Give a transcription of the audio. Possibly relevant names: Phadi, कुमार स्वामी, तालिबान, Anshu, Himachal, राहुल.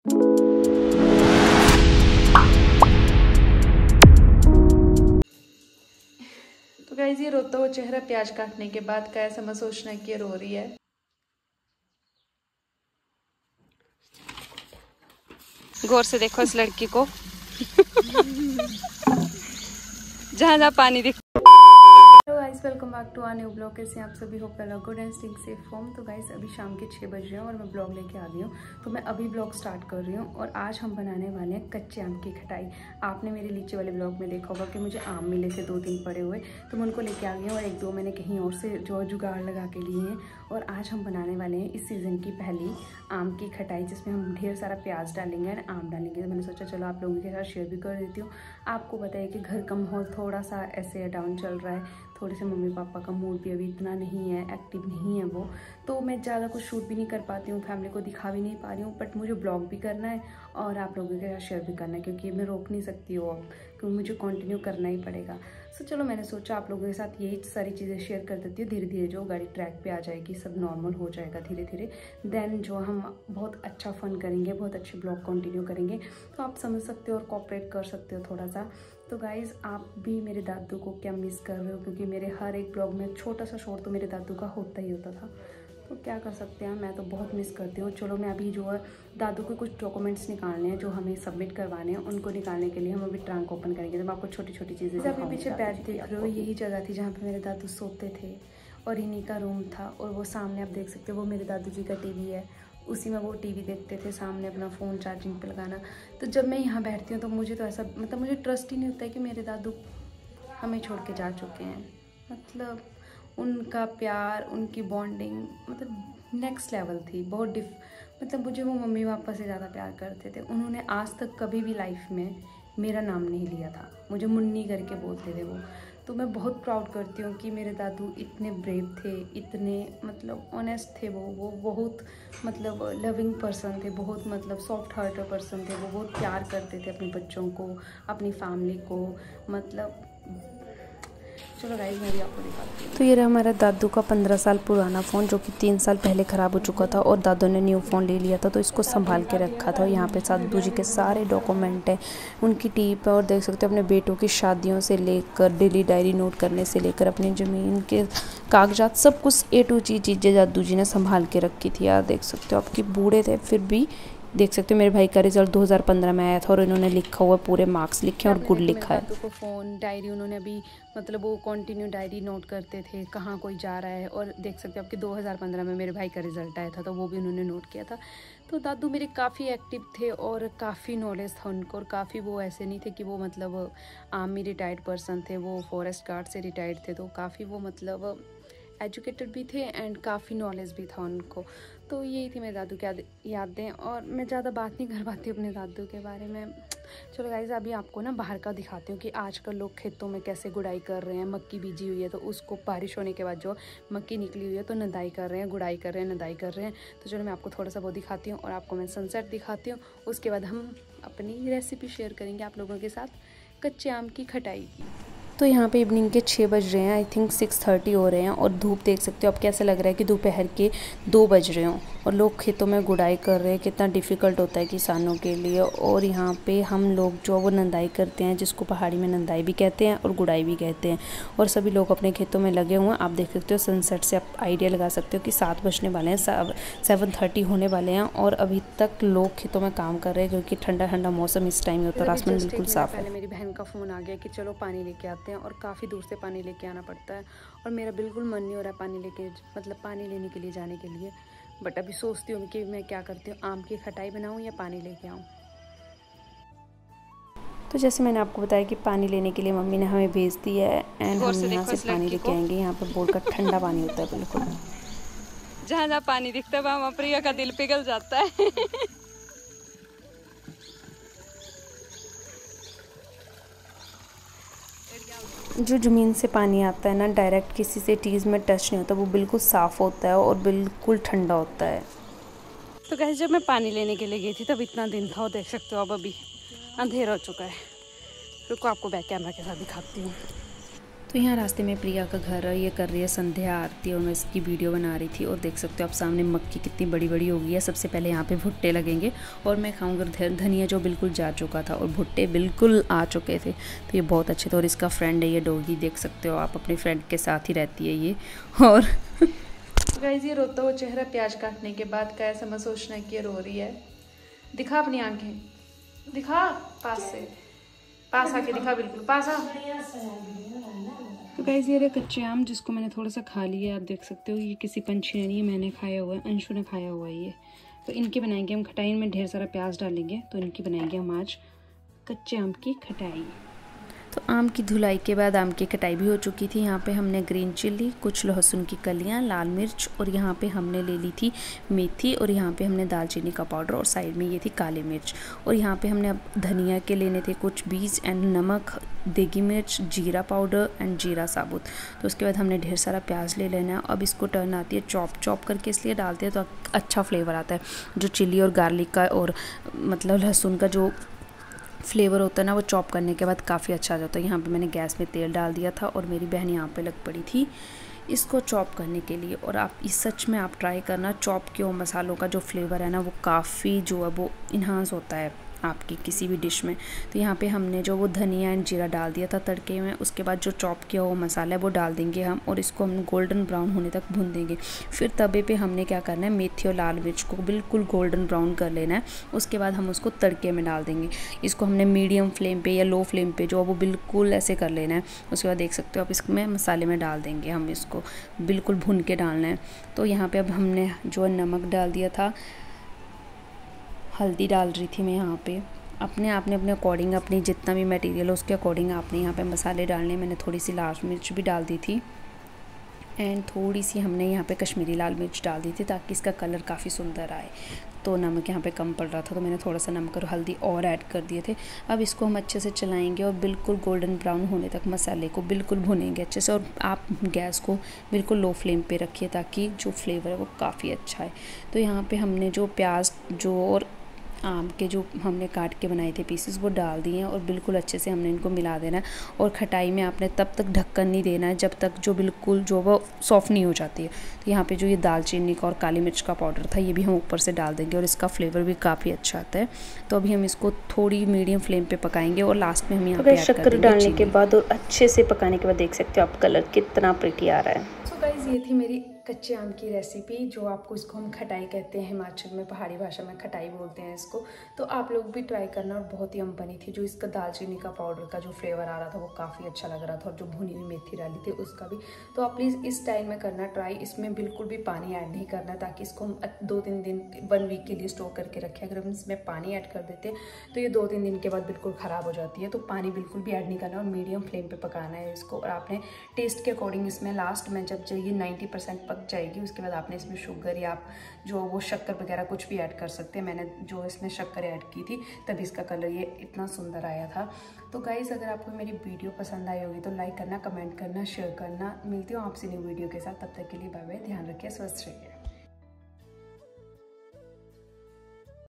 तो गाइस ये रोता हुआ चेहरा प्याज काटने के बाद का ऐसा मत सोचना कि ये रो रही है। गौर से देखो इस लड़की को जहाँ पानी दिख। Guys welcome back to our new blog. कैसे आप सभी, hope well good and staying safe home. तो गाइस अभी शाम के 6 बज रहे हैं और मैं ब्लॉग लेके आ गई हूँ। तो मैं अभी ब्लॉग स्टार्ट कर रही हूँ और आज हम बनाने वाले हैं कच्चे आम की खटाई। आपने मेरे लीची वाले ब्लॉग में देखा होगा कि मुझे आम मिले थे 2-3 पड़े हुए, तो मैं उनको लेके आ गई हूँ और 1-2 मैंने कहीं और से जो जुगाड़ लगा के लिए हैं। और आज हम बनाने वाले हैं इस सीज़न की पहली आम की खटाई, जिसमें हम ढेर सारा प्याज डालेंगे और आम डालेंगे। तो मैंने सोचा चलो आप लोगों के साथ शेयर भी कर देती हूँ। आपको बताइए कि घर का माहौल थोड़ा सा ऐसे डाउन चल रहा है, थोड़े से मम्मी पापा का मूड भी अभी इतना नहीं है, एक्टिव नहीं है वो, तो मैं ज़्यादा कुछ शूट भी नहीं कर पाती हूँ, फैमिली को दिखा भी नहीं पा रही हूँ। बट मुझे ब्लॉग भी करना है और आप लोगों के साथ शेयर भी करना है, क्योंकि मैं रोक नहीं सकती हूँ अब, क्योंकि मुझे कंटिन्यू करना ही पड़ेगा। सो चलो मैंने सोचा आप लोगों के साथ यही सारी चीज़ें शेयर कर देती हूँ। धीरे धीरे जो गाड़ी ट्रैक पर आ जाएगी, सब नॉर्मल हो जाएगा धीरे धीरे, देन जो हम बहुत अच्छा फन करेंगे, बहुत अच्छे ब्लॉग कंटिन्यू करेंगे। तो आप समझ सकते हो और कोऑपरेट कर सकते हो थोड़ा सा। तो गाइज़ आप भी मेरे दादू को क्या मिस कर रहे हो, क्योंकि मेरे हर एक ब्लॉग में छोटा सा शॉर्ट तो मेरे दादू का होता ही होता था। तो क्या कर सकते हैं, मैं तो बहुत मिस करती हूँ। चलो मैं अभी जो है दादू के कुछ डॉक्यूमेंट्स निकालने हैं जो हमें सबमिट करवाने हैं, उनको निकालने के लिए हम अभी ट्रंक ओपन करेंगे। तो मैं आपको छोटी छोटी चीज़ें अभी पीछे बैठ देख रहे हो, यही जगह थी जहाँ पर मेरे दादू सोते थे और इन्हीं का रूम था। और वो सामने आप देख सकते हो वो मेरे दादू जी का टीवी है, उसी में वो टीवी देखते थे, सामने अपना फ़ोन चार्जिंग पे लगाना। तो जब मैं यहाँ बैठती हूँ तो मुझे तो ऐसा मतलब मुझे ट्रस्ट ही नहीं होता है कि मेरे दादू हमें छोड़ के जा चुके हैं। मतलब उनका प्यार, उनकी बॉन्डिंग मतलब नेक्स्ट लेवल थी, बहुत मतलब मुझे वो मम्मी पापा से ज़्यादा प्यार करते थे। उन्होंने आज तक कभी भी लाइफ में मेरा नाम नहीं लिया था, मुझे मुन्नी करके बोलते थे वो। तो मैं बहुत प्राउड करती हूँ कि मेरे दादू इतने ब्रेव थे, इतने मतलब ऑनेस्ट थे वो बहुत मतलब लविंग पर्सन थे, बहुत मतलब सॉफ्ट हार्टेड पर्सन थे वो, बहुत प्यार करते थे अपने बच्चों को, अपनी फैमिली को। मतलब चलो गाइस मैं भी आपको दिखाती हूँ। तो ये रहा हमारा दादू का 15 साल पुराना फ़ोन, जो कि 3 साल पहले ख़राब हो चुका था और दादू ने न्यू फ़ोन ले लिया था, तो इसको संभाल के रखा था। और यहाँ पे दादू जी के सारे डॉक्यूमेंट हैं, उनकी टीप है, और देख सकते हो अपने बेटों की शादियों से लेकर डेली डायरी नोट करने से लेकर अपनी ज़मीन के कागजात, सब कुछ A to Z चीज़ें दादू जी ने संभाल के रखी थी। यार देख सकते हो आपकी बूढ़े थे फिर भी, देख सकते हो मेरे भाई का रिजल्ट 2015 में आया था और इन्होंने लिखा हुआ पूरे मार्क्स लिखे और गुड लिखा है। तो फ़ोन डायरी उन्होंने अभी मतलब वो कंटिन्यू डायरी नोट करते थे कहाँ कोई जा रहा है। और देख सकते हो आपके 2015 में मेरे भाई का रिजल्ट आया था, तो वो भी उन्होंने नोट किया था। तो दादू मेरे काफ़ी एक्टिव थे और काफ़ी नॉलेज था उनको, और काफ़ी वो ऐसे नहीं थे कि वो मतलब आर्मी रिटायर्ड पर्सन थे, वो फॉरेस्ट गार्ड से रिटायर्ड थे। तो काफ़ी वो मतलब एजुकेटेड भी थे एंड काफ़ी नॉलेज भी था उनको। तो यही थी मेरे दादू की यादें, और मैं ज़्यादा बात नहीं कर पाती अपने दादू के बारे में। चलो गाइस अभी आपको ना बाहर का दिखाती हूँ कि आजकल लोग खेतों में कैसे गुड़ाई कर रहे हैं। मक्की बीजी हुई है तो उसको बारिश होने के बाद जो मक्की निकली हुई है तो नदाई कर रहे हैं, गुड़ाई कर रहे हैं, नदाई कर रहे हैं। तो चलो मैं आपको थोड़ा सा वो दिखाती हूँ और आपको मैं सनसेट दिखाती हूँ। उसके बाद हम अपनी रेसिपी शेयर करेंगे आप लोगों के साथ कच्चे आम की खटाई की। तो यहाँ पे इवनिंग के 6 बज रहे हैं, आई थिंक 6:30 हो रहे हैं, और धूप देख सकते हो आप, कैसा लग रहा है कि दोपहर के 2 बज रहे हों और लोग खेतों में गुड़ाई कर रहे हैं। कितना डिफ़िकल्ट होता है किसानों के लिए। और यहाँ पे हम लोग जो वो नंदाई करते हैं, जिसको पहाड़ी में नंदाई भी कहते हैं और गुड़ाई भी कहते हैं, और सभी लोग अपने खेतों में लगे हुए हैं। आप देख सकते हो सनसेट से आप आइडिया लगा सकते हो कि 7 बजने वाले हैं, 7:30 होने वाले हैं, और अभी तक लोग खेतों में काम कर रहे हैं क्योंकि ठंडा ठंडा मौसम इस टाइम होता है, आसमान बिल्कुल साफ है। मेरी बहन का फ़ोन आ गया कि चलो पानी लेके आते हैं, और काफ़ी दूर से पानी लेके आना पड़ता है और मेरा बिल्कुल मन नहीं हो रहा है पानी लेके मतलब पानी लेने के लिए जाने के लिए। बट अभी सोचती हूँ कि मैं क्या करती हूँ, आम की खटाई बनाऊँ या पानी लेके आऊँ। तो जैसे मैंने आपको बताया कि पानी लेने के लिए मम्मी ने हमें भेज दिया है एंड हम यहाँ से पानी लेके आएंगे। यहाँ पर बोर का ठंडा पानी होता है, बिल्कुल जहाँ पानी दिखता है वहाँ प्रिया का दिल पिघल जाता है। जो ज़मीन से पानी आता है ना, डायरेक्ट किसी से चीज़ में टच नहीं होता, वो बिल्कुल साफ़ होता है और बिल्कुल ठंडा होता है। तो गाइस जब मैं पानी लेने के लिए गई थी तब इतना दिन था, और देख सकते हो अब अभी अंधेरा हो चुका है। रुको आपको बैक कैमरा के साथ दिखाती हूँ। तो यहाँ रास्ते में प्रिया का घर है, ये कर रही है संध्या आरती और मैं इसकी वीडियो बना रही थी। और देख सकते हो आप सामने मक्की कितनी बड़ी बड़ी हो गई है। सबसे पहले यहाँ पे भुट्टे लगेंगे और मैं खाऊंगा धनिया जो बिल्कुल जा चुका था और भुट्टे बिल्कुल आ चुके थे, तो ये बहुत अच्छे थे। और इसका फ्रेंड है ये डॉगी, देख सकते हो आप, अपने फ्रेंड के साथ ही रहती है ये। और गाइस ये रोता हुआ चेहरा प्याज काटने के बाद का ऐसा मत सोचना कि ये रो रही है। दिखा अपनी आँखें, दिखा पास से, पास आके दिखा, बिल्कुल पास आ। तो गाइस ये कच्चे आम जिसको मैंने थोड़ा सा खा लिया, आप देख सकते हो ये किसी पंछी ने नहीं, मैंने खाया हुआ है, अंशु ने खाया हुआ है ये। तो इनकी बनाएंगे हम खटाई, इनमें ढेर सारा प्याज डालेंगे, तो इनकी बनाएंगे हम आज कच्चे आम की खटाई। तो आम की धुलाई के बाद आम की कटाई भी हो चुकी थी। यहाँ पे हमने ग्रीन चिल्ली, कुछ लहसुन की कलियाँ, लाल मिर्च और यहाँ पे हमने ले ली थी मेथी और यहाँ पे हमने दालचीनी का पाउडर और साइड में ये थी काली मिर्च। और यहाँ पे हमने अब धनिया के लेने थे कुछ बीज एंड नमक, देगी मिर्च, जीरा पाउडर एंड जीरा साबुत। तो उसके बाद हमने ढेर सारा प्याज ले लेना है। अब इसको टर्न आती है चॉप करके इसलिए डालते हैं तो अच्छा फ्लेवर आता है। जो चिल्ली और गार्लिक का और मतलब लहसुन का जो फ्लेवर होता है ना, वो चॉप करने के बाद काफ़ी अच्छा आ जाता है। यहाँ पे मैंने गैस में तेल डाल दिया था और मेरी बहन यहाँ पे लग पड़ी थी इसको चॉप करने के लिए। और आप इस सच में आप ट्राई करना, चॉप किए हुए मसालों का जो फ्लेवर है ना, वो काफ़ी जो है वो इन्हांस होता है आपकी किसी भी डिश में। तो यहाँ पे हमने जो वो धनिया एंड जीरा डाल दिया था तड़के में, उसके बाद जो चॉप किया हुआ मसाला है वो डाल देंगे हम और इसको हम गोल्डन ब्राउन होने तक भून देंगे। फिर तवे पे हमने क्या करना है, मेथी और लाल मिर्च को बिल्कुल गोल्डन ब्राउन कर लेना है। उसके बाद हम उसको तड़के में डाल देंगे। इसको हमने मीडियम फ्लेम पर या लो फ्लेम पर जो वो बिल्कुल ऐसे कर लेना है। उसके बाद देख सकते हो आप इसमें मसाले में डाल देंगे, हम इसको बिल्कुल भून के डालना है। तो यहाँ पर अब हमने जो नमक डाल दिया था, हल्दी डाल रही थी मैं यहाँ पे, अपने अकॉर्डिंग, अपनी जितना भी मटेरियल है उसके अकॉर्डिंग आपने यहाँ पे मसाले डालने। मैंने थोड़ी सी लाल मिर्च भी डाल दी थी एंड थोड़ी सी हमने यहाँ पे कश्मीरी लाल मिर्च डाल दी थी ताकि इसका कलर काफ़ी सुंदर आए। तो नमक यहाँ पे कम पड़ रहा था तो मैंने थोड़ा सा नमक और हल्दी और ऐड कर दिए थे। अब इसको हम अच्छे से चलाएंगे और बिल्कुल गोल्डन ब्राउन होने तक मसाले को बिल्कुल भुनेंगे अच्छे से। और आप गैस को बिल्कुल लो फ्लेम पे रखिए ताकि जो फ्लेवर है वो काफ़ी अच्छा है। तो यहाँ पर हमने जो प्याज जो और आम के जो हमने काट के बनाए थे पीसेस वो डाल दिए हैं और बिल्कुल अच्छे से हमने इनको मिला देना है। और खटाई में आपने तब तक ढक्कन नहीं देना है जब तक जो बिल्कुल जो वो सॉफ्ट नहीं हो जाती है। तो यहाँ पे जो ये दालचीनी का और काली मिर्च का पाउडर था ये भी हम ऊपर से डाल देंगे और इसका फ्लेवर भी काफ़ी अच्छा आता है। तो अभी हम इसको थोड़ी मीडियम फ्लेम पर पकाएंगे और लास्ट में हम यहाँ पे शक्कर डालने के बाद और अच्छे से पकाने के बाद देख सकते हो आप कलर कितना प्रिटी आ रहा है। सो गाइस ये थी मेरी कच्चे आम की रेसिपी, जो आपको इसको हम खटाई कहते हैं, हिमाचल में पहाड़ी भाषा में खटाई बोलते हैं इसको। तो आप लोग भी ट्राई करना और बहुत ही यम बनी थी। जो इसका दालचीनी का पाउडर का जो फ्लेवर आ रहा था वो काफ़ी अच्छा लग रहा था और जो भुनी हुई मेथी डाली थी उसका भी। तो आप प्लीज़ इस स्टाइल में करना ट्राई, इसमें बिल्कुल भी पानी ऐड नहीं करना ताकि इसको हम 2-3 दिन 1 वीक के लिए स्टोर करके रखें। अगर हम इसमें पानी ऐड कर देते तो ये 2-3 दिन के बाद बिल्कुल ख़राब हो जाती है। तो पानी बिल्कुल भी ऐड नहीं करना और मीडियम फ्लेम पर पकाना है इसको। और आपने टेस्ट के अकॉर्डिंग इसमें लास्ट में जब ये 90% पक जाएगी उसके बाद आपने इसमें शुगर या आप जो वो शक्कर वगैरह कुछ भी ऐड कर सकते हैं। मैंने जो इसमें शक्कर ऐड की थी तभी इसका कलर ये इतना सुंदर आया था। तो गाइज़ अगर आपको मेरी वीडियो पसंद आई होगी तो लाइक करना, कमेंट करना, शेयर करना। मिलती हूँ आपसे नई वीडियो के साथ, तब तक के लिए बाय बाय, ध्यान रखिए, स्वस्थ रहिए।